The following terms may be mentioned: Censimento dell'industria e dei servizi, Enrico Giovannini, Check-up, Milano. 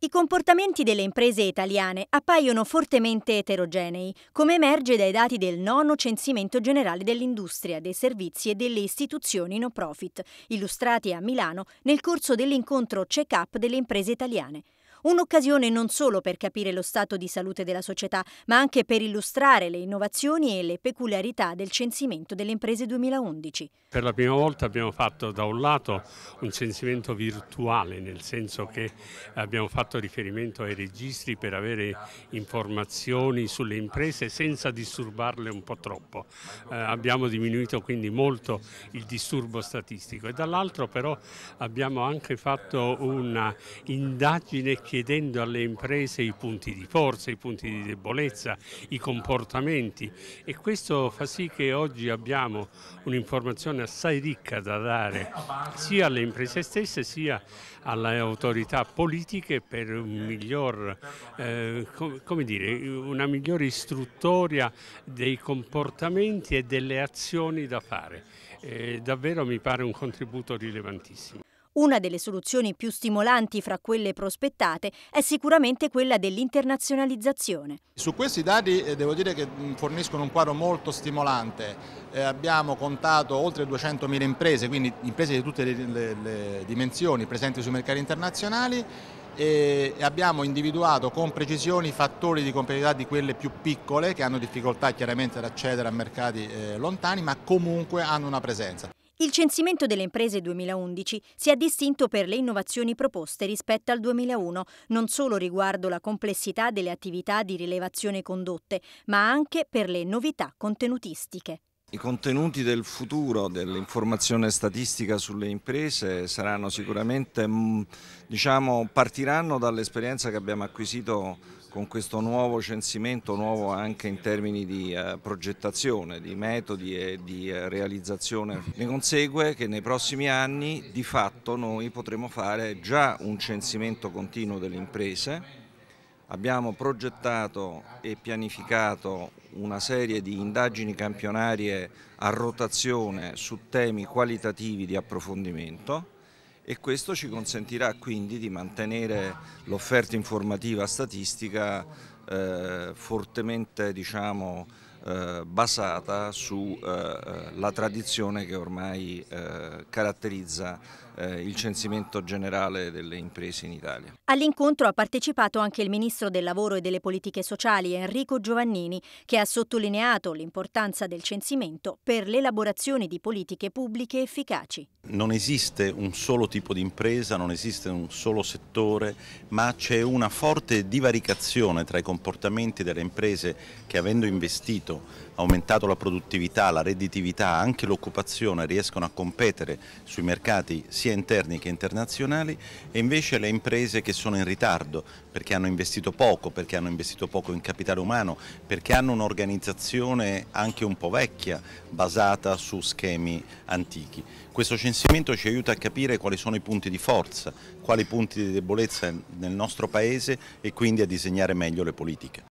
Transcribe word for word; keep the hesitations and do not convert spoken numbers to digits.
I comportamenti delle imprese italiane appaiono fortemente eterogenei, come emerge dai dati del nono censimento generale dell'industria, dei servizi e delle istituzioni no profit, illustrati a Milano nel corso dell'incontro check-up delle imprese italiane. Un'occasione non solo per capire lo stato di salute della società, ma anche per illustrare le innovazioni e le peculiarità del censimento delle imprese duemilaundici. Per la prima volta abbiamo fatto da un lato un censimento virtuale, nel senso che abbiamo fatto riferimento ai registri per avere informazioni sulle imprese senza disturbarle un po' troppo. Eh, abbiamo diminuito quindi molto il disturbo statistico e dall'altro però abbiamo anche fatto un'indagine chiedendo alle imprese i punti di forza, i punti di debolezza, i comportamenti, e questo fa sì che oggi abbiamo un'informazione assai ricca da dare sia alle imprese stesse sia alle autorità politiche per un miglior, eh, come dire, una migliore istruttoria dei comportamenti e delle azioni da fare. Eh, davvero mi pare un contributo rilevantissimo. Una delle soluzioni più stimolanti fra quelle prospettate è sicuramente quella dell'internazionalizzazione. Su questi dati eh, devo dire che forniscono un quadro molto stimolante. Eh, abbiamo contato oltre duecentomila imprese, quindi imprese di tutte le, le, le dimensioni presenti sui mercati internazionali, e abbiamo individuato con precisione i fattori di competitività di quelle più piccole, che hanno difficoltà chiaramente ad accedere a mercati eh, lontani, ma comunque hanno una presenza. Il censimento delle imprese duemilaundici si è distinto per le innovazioni proposte rispetto al duemilauno, non solo riguardo la complessità delle attività di rilevazione condotte, ma anche per le novità contenutistiche. I contenuti del futuro dell'informazione statistica sulle imprese saranno sicuramente, diciamo, partiranno dall'esperienza che abbiamo acquisito con questo nuovo censimento, nuovo anche in termini di eh, progettazione, di metodi e di eh, realizzazione. Ne consegue che nei prossimi anni di fatto noi potremo fare già un censimento continuo delle imprese. Abbiamo progettato e pianificato una serie di indagini campionarie a rotazione su temi qualitativi di approfondimento, e questo ci consentirà quindi di mantenere l'offerta informativa statistica eh, fortemente, diciamo, eh, basata sulla eh, tradizione che ormai eh, caratterizza eh, il censimento generale delle imprese in Italia. All'incontro ha partecipato anche il Ministro del Lavoro e delle Politiche Sociali, Enrico Giovannini, che ha sottolineato l'importanza del censimento per l'elaborazione di politiche pubbliche efficaci. Non esiste un solo tipo di impresa, non esiste un solo settore, ma c'è una forte divaricazione tra i comportamenti delle imprese che, avendo investito, aumentato la produttività, la redditività, anche l'occupazione, riescono a competere sui mercati sia interni che internazionali, e invece le imprese che sono in ritardo perché hanno investito poco, perché hanno investito poco in capitale umano, perché hanno un'organizzazione anche un po' vecchia, basata su schemi antichi. Questo censimento ci aiuta a capire quali sono i punti di forza, quali punti di debolezza nel nostro Paese, e quindi a disegnare meglio le politiche.